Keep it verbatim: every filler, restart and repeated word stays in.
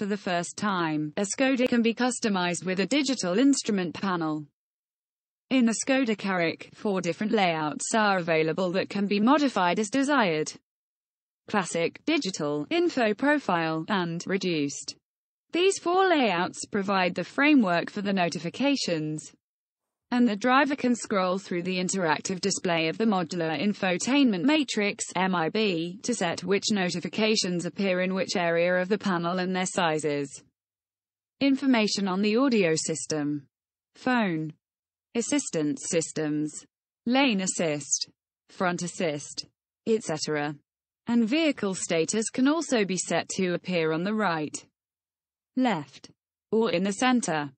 for the first time, a Skoda can be customized with a digital instrument panel. In the Skoda Karoq, four different layouts are available that can be modified as desired: Classic, Digital, Info Profile, and Reduced. These four layouts provide the framework for the notifications, and the driver can scroll through the interactive display of the modular infotainment matrix (M I B) to set which notifications appear in which area of the panel and their sizes. Information on the audio system, phone, assistance systems, lane assist, front assist, et cetera, and vehicle status can also be set to appear on the right, left, or in the center.